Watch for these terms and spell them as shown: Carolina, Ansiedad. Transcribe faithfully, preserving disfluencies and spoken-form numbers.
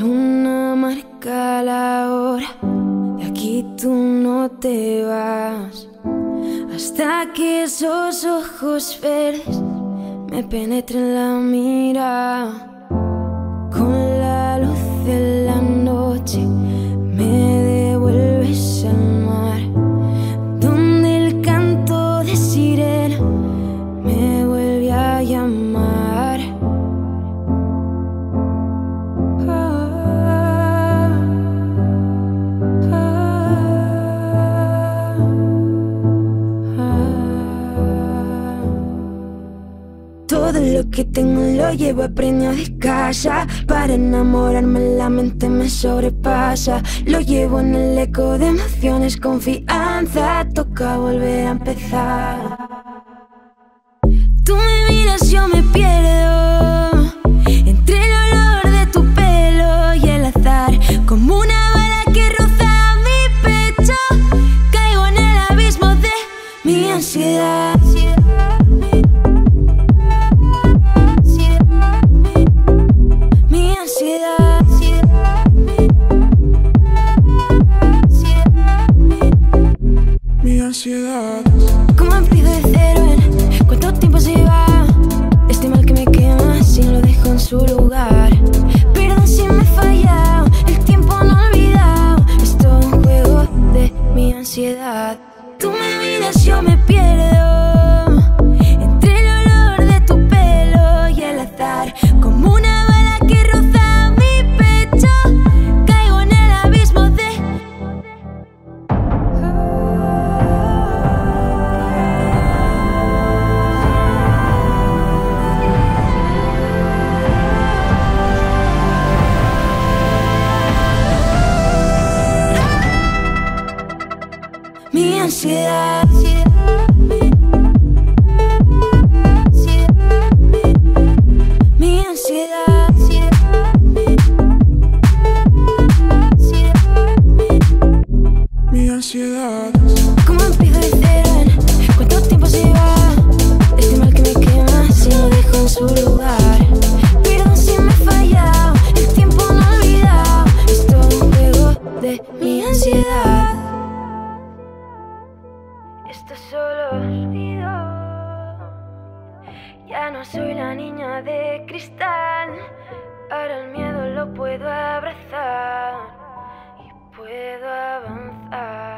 luna marca la hora, de aquí tú no te vas, hasta que esos ojos verdes me penetren la mirada. Con la luz de la noche me devuelves al mar, donde el canto de sirena me vuelve a llamar. Todo lo que tengo lo llevo aprendido de casa. Para enamorarme la mente me sobrepasa. Lo llevo en el eco de emociones, confianza. Toca volver a empezar. Tú me miras, yo me pierdo entre el olor de tu pelo y el azar. Como una bala que roza mi pecho, caigo en el abismo de mi ansiedad. Ansiedad. ¿Cómo empiezo de cero en cuánto tiempo se va? Este mal que me quema si lo dejo en su lugar. Perdón si me he fallado, el tiempo no ha olvidado. Es todo un juego de mi ansiedad. Tú me miras, yo me pierdo entre el olor de tu pelo y el azar. Como una bala que roza mi pecho, caigo en el abismo de... mi ansiedad, mi ansiedad, mi ansiedad. ¿Cómo empiezo de cero en cuánto tiempo se va? Este mal que me quema si lo dejo en su lugar. Perdón si me he fallado, el tiempo no ha olvidado. Es todo un juego de mi ansiedad. Esto solo es ruido. Ya no soy la niña de cristal. Ahora el miedo lo puedo abrazar y puedo avanzar.